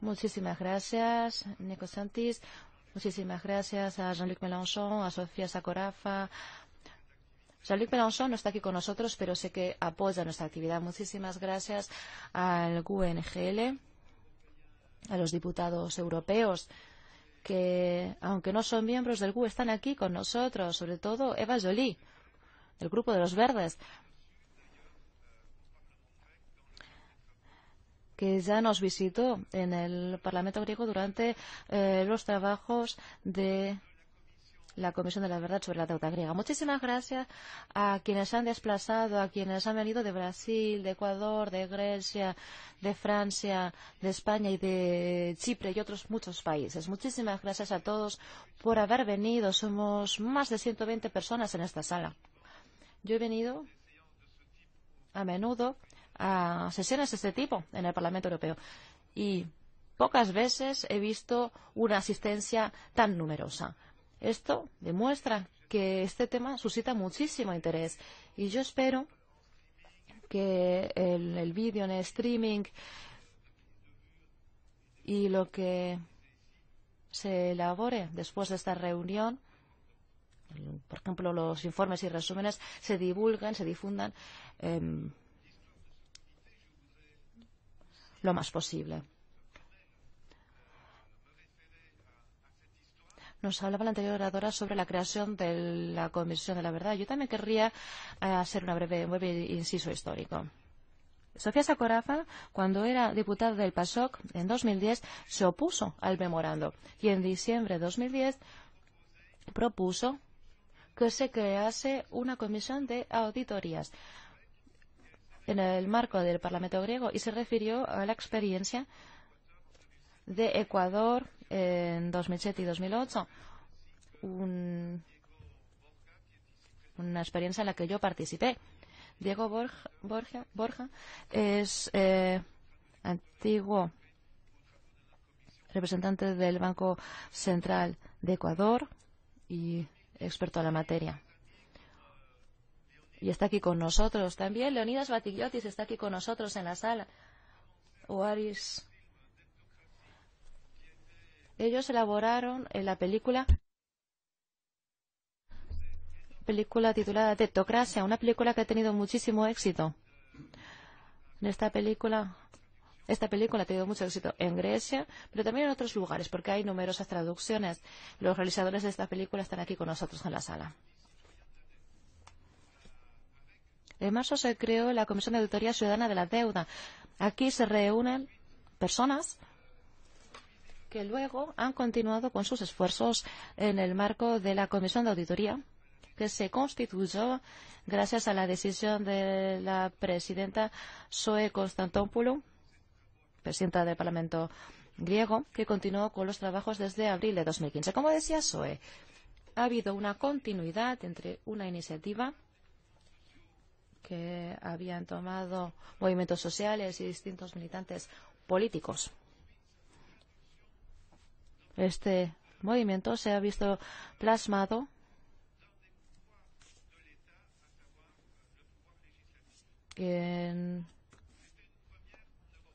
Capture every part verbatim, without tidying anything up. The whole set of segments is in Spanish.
Muchísimas gracias, Nico Santis. Muchísimas gracias a Jean-Luc Mélenchon, a Sofía Sakorafa. Jean-Luc Mélenchon no está aquí con nosotros, pero sé que apoya nuestra actividad. Muchísimas gracias al G U E N G L, a los diputados europeos, que, aunque no son miembros del G U E, están aquí con nosotros, sobre todo Eva Jolie, del Grupo de los Verdes, que ya nos visitó en el Parlamento griego durante eh, los trabajos de la Comisión de la Verdad sobre la deuda griega. Muchísimas gracias a quienes se han desplazado, a quienes han venido de Brasil, de Ecuador, de Grecia, de Francia, de España y de Chipre y otros muchos países. Muchísimas gracias a todos por haber venido. Somos más de ciento veinte personas en esta sala. Yo he venido a menudo a sesiones de este tipo en el Parlamento Europeo y pocas veces he visto una asistencia tan numerosa. Esto demuestra que este tema suscita muchísimo interés y yo espero que el, el vídeo en el streaming y lo que se elabore después de esta reunión, por ejemplo, los informes y resúmenes, se divulguen, se difundan eh, lo más posible. Nos hablaba la anterior oradora sobre la creación de la Comisión de la Verdad. Yo también querría hacer una breve, un breve inciso histórico. Sofía Sakorafa, cuando era diputada del PASOK en dos mil diez, se opuso al memorando y en diciembre de dos mil diez propuso que se crease una comisión de auditorías en el marco del Parlamento griego y se refirió a la experiencia de Ecuador en dos mil siete y dos mil ocho, un, una experiencia en la que yo participé. Diego Borja, Borja, Borja es eh, antiguo representante del Banco Central de Ecuador y experto en la materia. Y está aquí con nosotros también. Leonidas Batikiotis está aquí con nosotros en la sala. O Aris. Ellos elaboraron en la película, película titulada Tectocracia, una película que ha tenido muchísimo éxito. En esta película, esta película ha tenido mucho éxito en Grecia, pero también en otros lugares, porque hay numerosas traducciones. Los realizadores de esta película están aquí con nosotros en la sala. En marzo se creó la Comisión de Auditoría Ciudadana de la Deuda. Aquí se reúnen personas que luego han continuado con sus esfuerzos en el marco de la Comisión de Auditoría, que se constituyó gracias a la decisión de la presidenta Zoe Constantopoulou, presidenta del Parlamento griego, que continuó con los trabajos desde abril de dos mil quince. Como decía Zoe, ha habido una continuidad entre una iniciativa que habían tomado movimientos sociales y distintos militantes políticos. Este movimiento se ha visto plasmado en,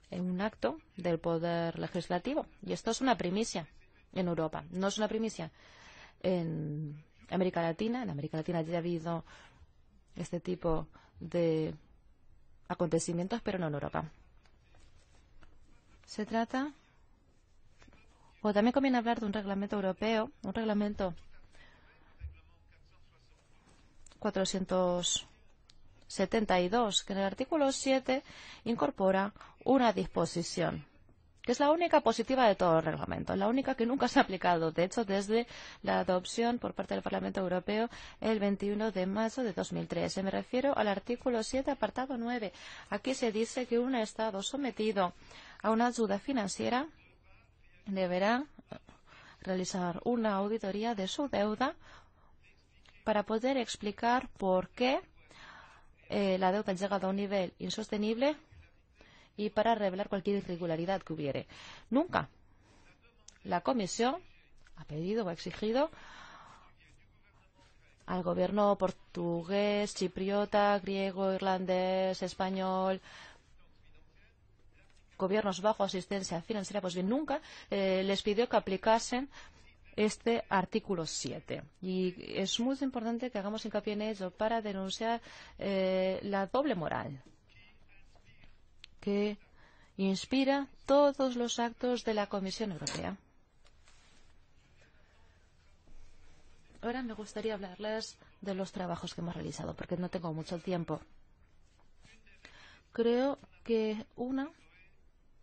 en un acto del poder legislativo. Y esto es una primicia en Europa. No es una primicia en América Latina. En América Latina ya ha habido este tipo de acontecimientos, pero no en Europa. Se trata, o también conviene hablar de un reglamento europeo, un reglamento cuatrocientos setenta y dos, que en el artículo siete incorpora una disposición, que es la única positiva de todo el reglamento, la única que nunca se ha aplicado, de hecho, desde la adopción por parte del Parlamento Europeo el veintiuno de marzo de dos mil trece. Me refiero al artículo siete, apartado nueve. Aquí se dice que un Estado sometido a una ayuda financiera deberá realizar una auditoría de su deuda para poder explicar por qué eh, la deuda ha llegado a un nivel insostenible y para revelar cualquier irregularidad que hubiere. Nunca la Comisión ha pedido o ha exigido al gobierno portugués, chipriota, griego, irlandés, español gobiernos bajo asistencia financiera, pues bien, nunca eh, les pidió que aplicasen este artículo siete. Y es muy importante que hagamos hincapié en ello para denunciar eh, la doble moral que inspira todos los actos de la Comisión Europea. Ahora me gustaría hablarles de los trabajos que hemos realizado, porque no tengo mucho tiempo. Creo que una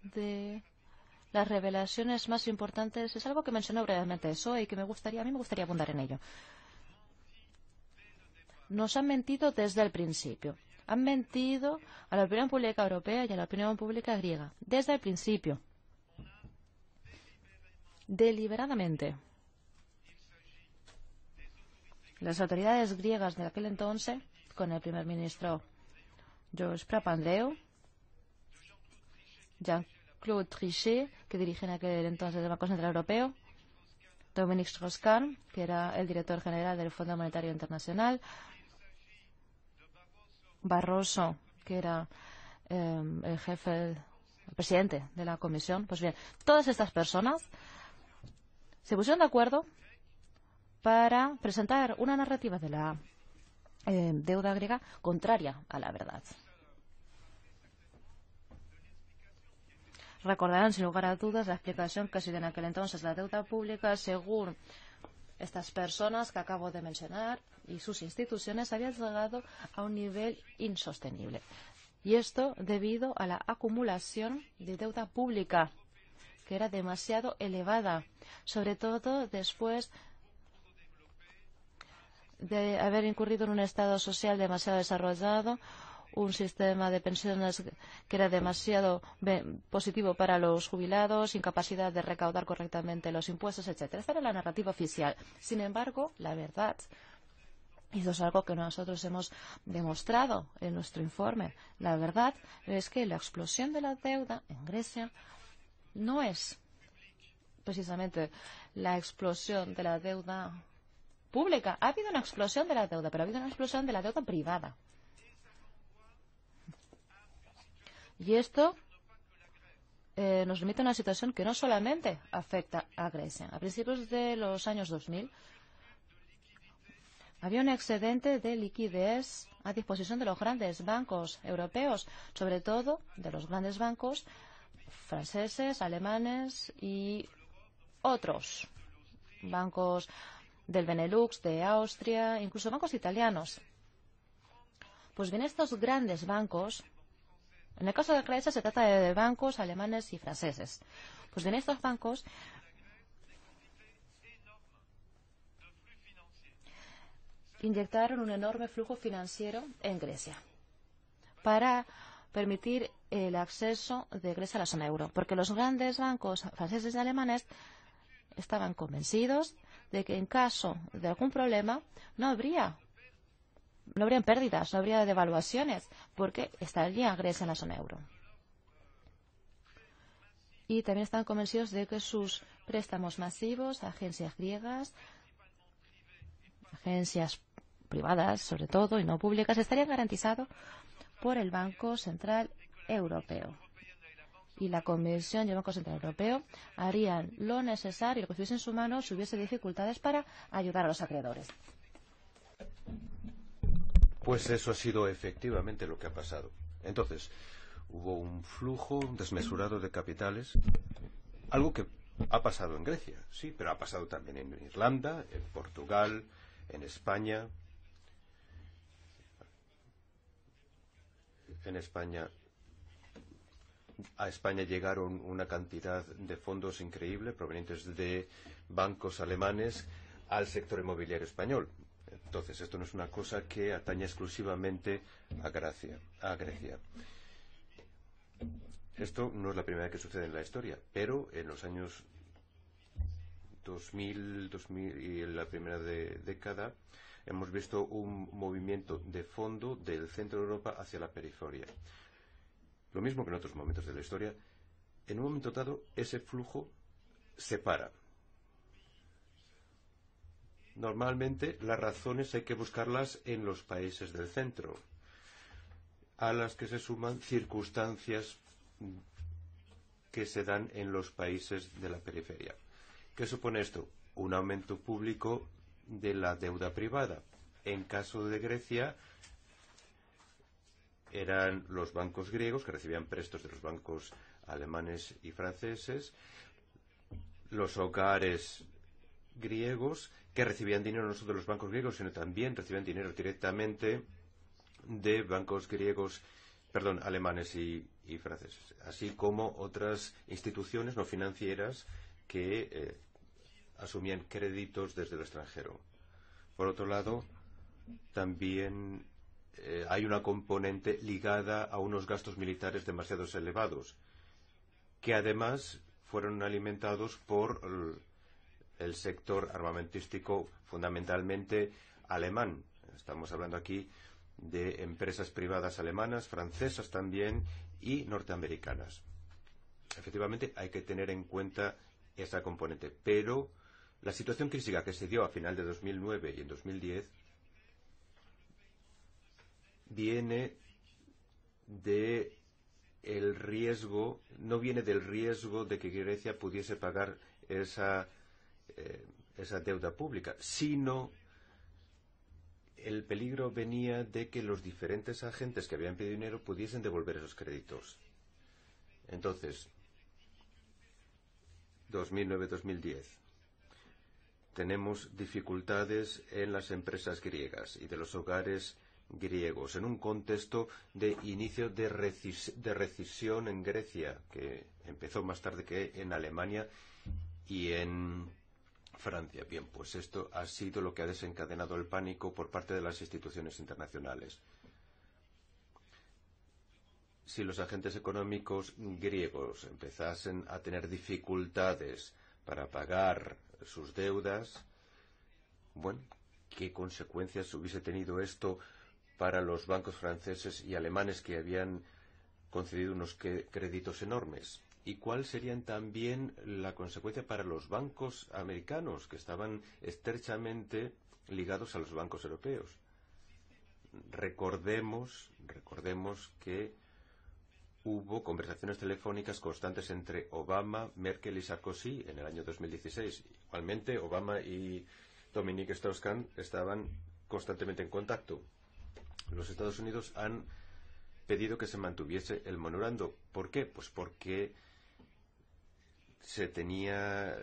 de las revelaciones más importantes es algo que mencionó brevemente eso y que me gustaría, a mí me gustaría abundar en ello. Nos han mentido desde el principio. Han mentido a la opinión pública europea y a la opinión pública griega. Desde el principio. Deliberadamente. Las autoridades griegas de aquel entonces, con el primer ministro George Papandreou, Jean-Claude Trichet, que dirige en aquel entonces el Banco Central Europeo, Dominique Strauss-Kahn, que era el director general del Fondo Monetario Internacional, Barroso, que era eh, el jefe, el presidente de la Comisión. Pues bien, todas estas personas se pusieron de acuerdo para presentar una narrativa de la eh, deuda griega contraria a la verdad. Recordarán, sin lugar a dudas, la explicación que ha sido en aquel entonces la deuda pública, según estas personas que acabo de mencionar y sus instituciones, habían llegado a un nivel insostenible. Y esto debido a la acumulación de deuda pública, que era demasiado elevada, sobre todo después de haber incurrido en un estado social demasiado desarrollado, un sistema de pensiones que era demasiado positivo para los jubilados, incapacidad de recaudar correctamente los impuestos, etcétera. Esta era la narrativa oficial. Sin embargo, la verdad, y eso es algo que nosotros hemos demostrado en nuestro informe, la verdad es que la explosión de la deuda en Grecia no es precisamente la explosión de la deuda pública. Ha habido una explosión de la deuda, pero ha habido una explosión de la deuda privada. Y esto eh, nos remite a una situación que no solamente afecta a Grecia. A principios de los años dos mil había un excedente de liquidez a disposición de los grandes bancos europeos, sobre todo de los grandes bancos franceses, alemanes y otros bancos del Benelux, de Austria, incluso bancos italianos. Pues bien, estos grandes bancos, en el caso de Grecia se trata de bancos alemanes y franceses. Pues bien, estos bancos inyectaron un enorme flujo financiero en Grecia para permitir el acceso de Grecia a la zona euro, porque los grandes bancos franceses y alemanes estaban convencidos de que en caso de algún problema no habría No habrían pérdidas, no habría devaluaciones, porque estaría Grecia en la zona euro. Y también están convencidos de que sus préstamos masivos a agencias griegas, agencias privadas sobre todo y no públicas, estarían garantizados por el Banco Central Europeo. Y la Comisión y el Banco Central Europeo harían lo necesario, lo que estuviese en su mano, si hubiese dificultades, para ayudar a los acreedores. Pues eso ha sido efectivamente lo que ha pasado. Entonces, hubo un flujo desmesurado de capitales, algo que ha pasado en Grecia, sí, pero ha pasado también en Irlanda, en Portugal, en España. En España, a España llegaron una cantidad de fondos increíble provenientes de bancos alemanes al sector inmobiliario español. Entonces, esto no es una cosa que atañe exclusivamente a Grecia, a Grecia. Esto no es la primera vez que sucede en la historia, pero en los años dos mil, dos mil y en la primera de, década hemos visto un movimiento de fondo del centro de Europa hacia la periferia. Lo mismo que en otros momentos de la historia, en un momento dado ese flujo se para. Normalmente las razones hay que buscarlas en los países del centro, a las que se suman circunstancias que se dan en los países de la periferia. ¿Qué supone esto? Un aumento público de la deuda privada. En caso de Grecia, eran los bancos griegos que recibían préstamos de los bancos alemanes y franceses, los hogares griegos que recibían dinero no solo de los bancos griegos, sino también recibían dinero directamente de bancos griegos, perdón, alemanes y, y franceses, así como otras instituciones no financieras que eh, asumían créditos desde el extranjero. Por otro lado, también eh, hay una componente ligada a unos gastos militares demasiado elevados, que además fueron alimentados por el, el sector armamentístico fundamentalmente alemán. Estamos hablando aquí de empresas privadas alemanas, francesas también y norteamericanas. Efectivamente, hay que tener en cuenta esa componente, pero la situación crítica que se dio a final de dos mil nueve y en dos mil diez viene de el riesgo, no viene del riesgo de que Grecia pudiese pagar esa, eh, esa deuda pública, sino el peligro venía de que los diferentes agentes que habían pedido dinero pudiesen devolver esos créditos. Entonces, dos mil nueve a dos mil diez, tenemos dificultades en las empresas griegas y de los hogares griegos, en un contexto de inicio de, recis de recesión en Grecia, que empezó más tarde que en Alemania y en Francia. Bien, pues esto ha sido lo que ha desencadenado el pánico por parte de las instituciones internacionales. Si los agentes económicos griegos empezasen a tener dificultades para pagar sus deudas, bueno, ¿qué consecuencias hubiese tenido esto para los bancos franceses y alemanes que habían concedido unos créditos enormes? ¿Y cuál serían también la consecuencia para los bancos americanos que estaban estrechamente ligados a los bancos europeos? Recordemos, recordemos que hubo conversaciones telefónicas constantes entre Obama, Merkel y Sarkozy en el año dos mil dieciséis. Igualmente, Obama y Dominique Strauss-Kahn estaban constantemente en contacto. Los Estados Unidos han pedido que se mantuviese el memorando. ¿Por qué? Pues porque se tenía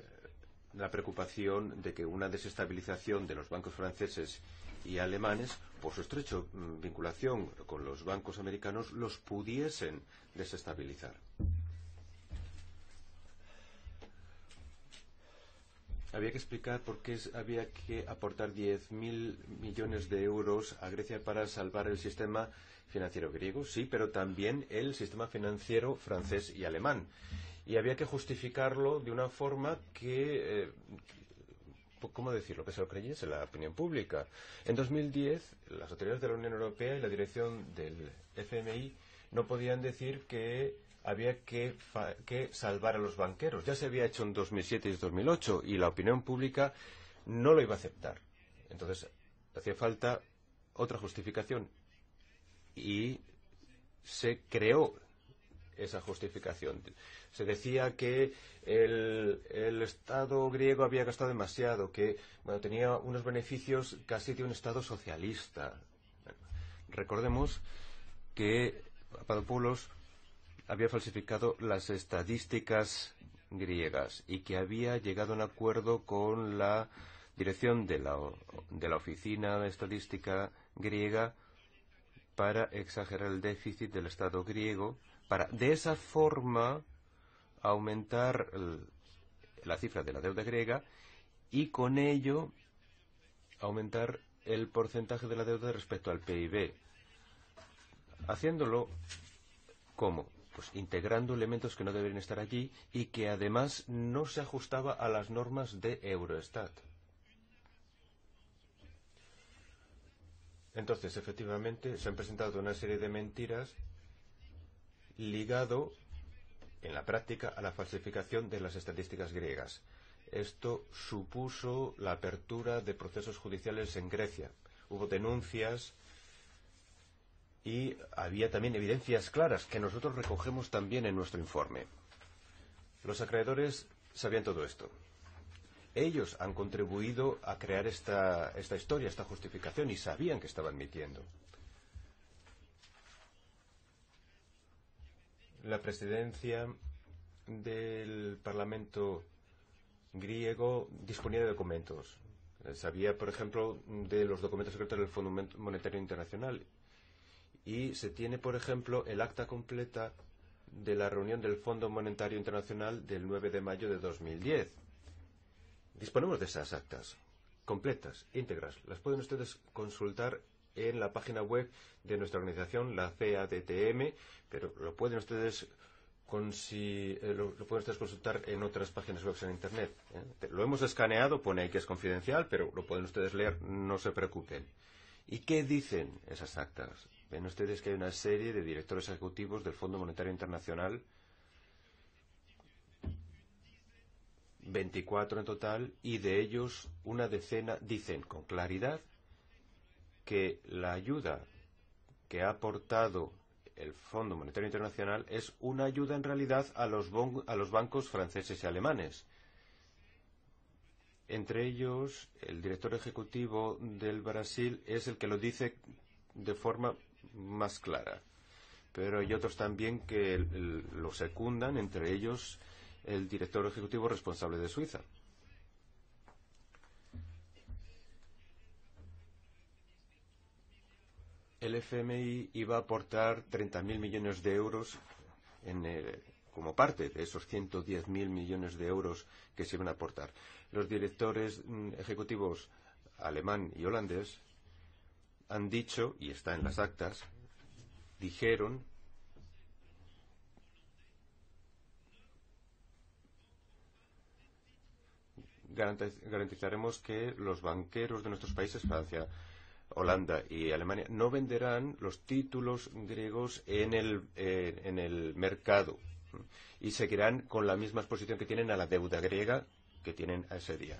la preocupación de que una desestabilización de los bancos franceses y alemanes, por su estrecha vinculación con los bancos americanos, los pudiesen desestabilizar. Había que explicar por qué había que aportar diez mil millones de euros a Grecia para salvar el sistema financiero griego, sí, pero también el sistema financiero francés y alemán. Y había que justificarlo de una forma que, eh, ¿cómo decirlo?, que se lo creyese la opinión pública. En dos mil diez, las autoridades de la Unión Europea y la dirección del F M I no podían decir que había que, fa que salvar a los banqueros. Ya se había hecho en dos mil siete y dos mil ocho y la opinión pública no lo iba a aceptar. Entonces, hacía falta otra justificación y se creó esa justificación. Se decía que el, el Estado griego había gastado demasiado, que bueno, tenía unos beneficios casi de un Estado socialista. Bueno, recordemos que Papadopoulos había falsificado las estadísticas griegas y que había llegado a un acuerdo con la dirección de la, de la Oficina de Estadística griega para exagerar el déficit del Estado griego, para de esa forma aumentar el, la cifra de la deuda griega y con ello aumentar el porcentaje de la deuda respecto al P I B. Haciéndolo, ¿cómo? Pues integrando elementos que no deberían estar allí y que además no se ajustaba a las normas de Eurostat. Entonces, efectivamente, se han presentado una serie de mentiras ligado en la práctica a la falsificación de las estadísticas griegas. Esto supuso la apertura de procesos judiciales en Grecia. Hubo denuncias y había también evidencias claras que nosotros recogemos también en nuestro informe. Los acreedores sabían todo esto. Ellos han contribuido a crear esta, esta historia, esta justificación, y sabían que estaban mintiendo. La presidencia del Parlamento griego disponía de documentos. Sabía, por ejemplo, de los documentos secretos del Fondo Monetario Internacional. Y se tiene, por ejemplo, el acta completa de la reunión del Fondo Monetario Internacional del nueve de mayo de dos mil diez. Disponemos de esas actas completas, íntegras. Las pueden ustedes consultar en la página web de nuestra organización, la C A D T M, pero lo pueden ustedes, con si, eh, lo, lo pueden ustedes consultar en otras páginas web en Internet. ¿eh? Lo hemos escaneado, pone ahí que es confidencial, pero lo pueden ustedes leer, no se preocupen. ¿Y qué dicen esas actas? Ven ustedes que hay una serie de directores ejecutivos del Fondo Monetario Internacional, veinticuatro en total, y de ellos una decena dicen con claridad que la ayuda que ha aportado el Fondo Monetario Internacional es una ayuda en realidad a los, bon a los bancos franceses y alemanes. Entre ellos, el director ejecutivo del Brasil es el que lo dice de forma más clara. Pero hay otros también que lo secundan, entre ellos el director ejecutivo responsable de Suiza. El F M I iba a aportar treinta mil millones de euros en, eh, como parte de esos ciento diez mil millones de euros que se iban a aportar. Los directores mm, ejecutivos alemán y holandés han dicho, y está en las actas, dijeron garantizaremos que los banqueros de nuestros países, Francia, Holanda y Alemania, no venderán los títulos griegos en el, eh, en el mercado y seguirán con la misma exposición que tienen a la deuda griega que tienen a ese día.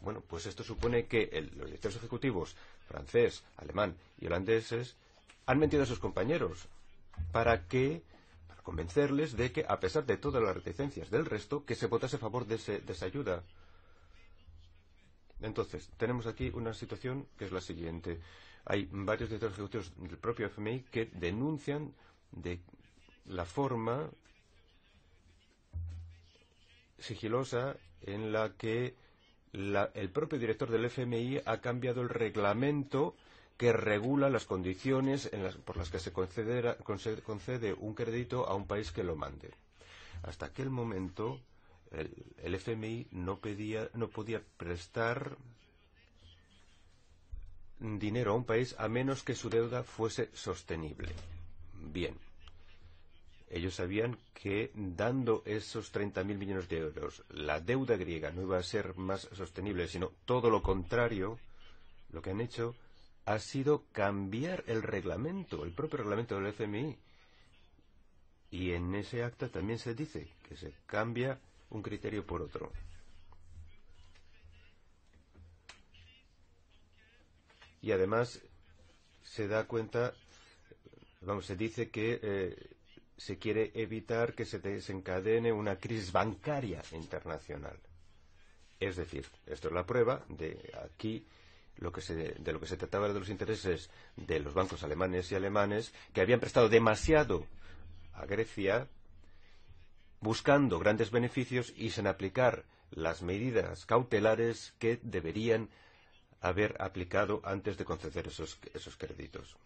Bueno, pues esto supone que el, los directores ejecutivos francés, alemán y holandeses han mentido a sus compañeros para que para convencerles de que, a pesar de todas las reticencias del resto, que se votase a favor de, ese, de esa ayuda. Entonces, tenemos aquí una situación que es la siguiente. Hay varios directores ejecutivos del propio F M I que denuncian de la forma sigilosa en la que la, el propio director del F M I ha cambiado el reglamento que regula las condiciones en las, por las que se concede, concede un crédito a un país que lo mande. Hasta aquel momento, El, el F M I no, pedía, no podía prestar dinero a un país a menos que su deuda fuese sostenible. Bien. Ellos sabían que dando esos treinta mil millones de euros, la deuda griega no iba a ser más sostenible, sino todo lo contrario. Lo que han hecho ha sido cambiar el reglamento, el propio reglamento del F M I. Y en ese acta también se dice que se cambia un criterio por otro. Y además se da cuenta, vamos, se dice que eh, se quiere evitar que se desencadene una crisis bancaria internacional. Es decir, esto es la prueba de aquí lo que se, de lo que se trataba de los intereses de los bancos alemanes y alemanes que habían prestado demasiado a Grecia, buscando grandes beneficios y sin aplicar las medidas cautelares que deberían haber aplicado antes de conceder esos, esos créditos.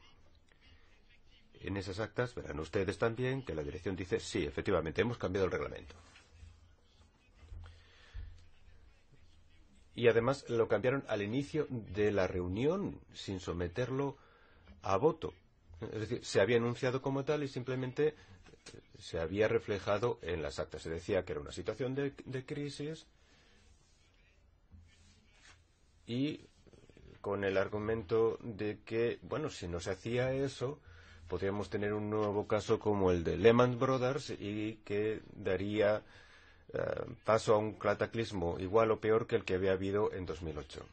En esas actas verán ustedes también que la dirección dice, sí, efectivamente, hemos cambiado el reglamento. Y además lo cambiaron al inicio de la reunión sin someterlo a voto. Es decir, se había anunciado como tal y simplemente se había reflejado en las actas. Se decía que era una situación de, de crisis y con el argumento de que, bueno, si no se hacía eso, podríamos tener un nuevo caso como el de Lehman Brothers y que daría eh, paso a un cataclismo igual o peor que el que había habido en dos mil ocho.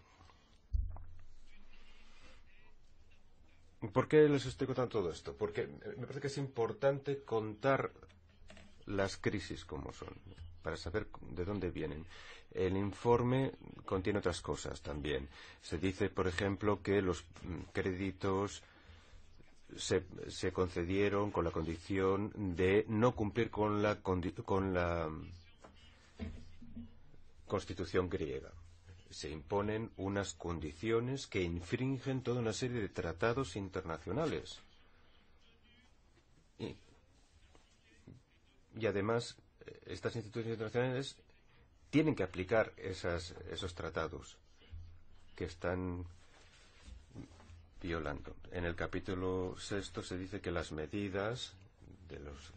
¿Por qué les estoy contando todo esto? Porque me parece que es importante contar las crisis como son. para saber de dónde vienen. El informe contiene otras cosas también. Se dice, por ejemplo, que los créditos se, se concedieron con la condición de no cumplir con la, con la Constitución griega. Se imponen unas condiciones que infringen toda una serie de tratados internacionales. Y, y además, estas instituciones internacionales tienen que aplicar esas, esos tratados que están violando. En el capítulo sexto se dice que las medidas de los,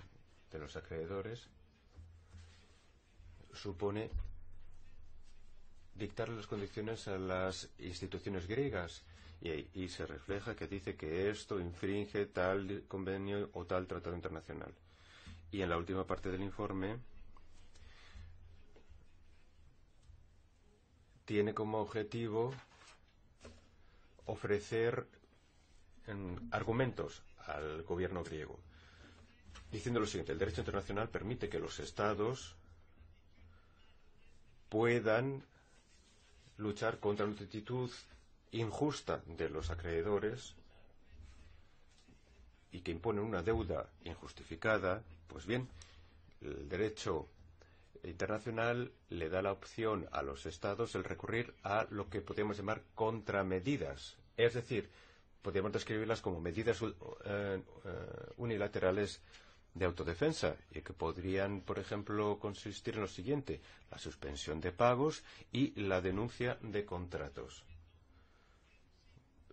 de los acreedores supone dictar las condiciones a las instituciones griegas y, y se refleja que dice que esto infringe tal convenio o tal tratado internacional. Y en la última parte del informe tiene como objetivo ofrecer en, argumentos al gobierno griego, diciendo lo siguiente: el derecho internacional permite que los estados puedan luchar contra una actitud injusta de los acreedores y que impone una deuda injustificada. Pues bien, el derecho internacional le da la opción a los estados el recurrir a lo que podemos llamar contramedidas, es decir, podríamos describirlas como medidas uh, uh, unilaterales de autodefensa, y que podrían, por ejemplo, consistir en lo siguiente: la suspensión de pagos y la denuncia de contratos.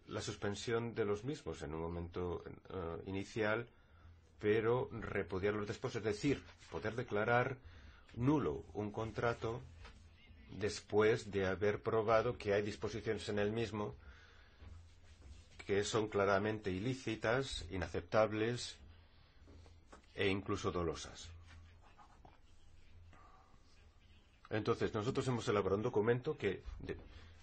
La suspensión de los mismos en un momento uh, inicial, pero repudiarlos después, es decir, poder declarar nulo un contrato después de haber probado que hay disposiciones en el mismo que son claramente ilícitas, inaceptables e incluso dolosas. Entonces, nosotros hemos elaborado un documento que de,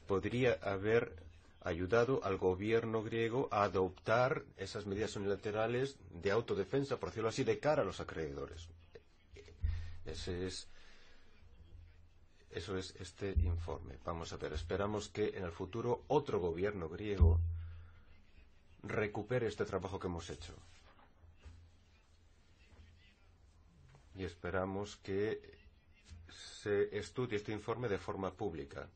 podría haber ayudado al gobierno griego a adoptar esas medidas unilaterales de autodefensa, por decirlo así, de cara a los acreedores. Ese es, eso es este informe. Vamos a ver, esperamos que en el futuro otro gobierno griego recupere este trabajo que hemos hecho. Y esperamos que se estudie este informe de forma pública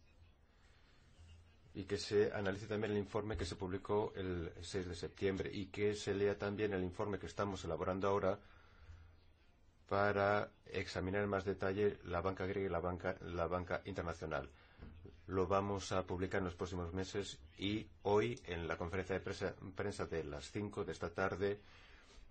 y que se analice también el informe que se publicó el seis de septiembre y que se lea también el informe que estamos elaborando ahora para examinar en más detalle la banca griega y la banca, la banca internacional. Lo vamos a publicar en los próximos meses y hoy en la conferencia de prensa, prensa de las cinco de esta tarde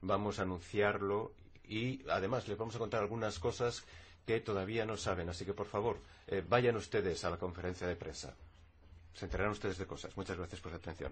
vamos a anunciarlo. Y además les vamos a contar algunas cosas que todavía no saben. Así que, por favor, eh, vayan ustedes a la conferencia de prensa. Se enterarán ustedes de cosas. Muchas gracias por su atención.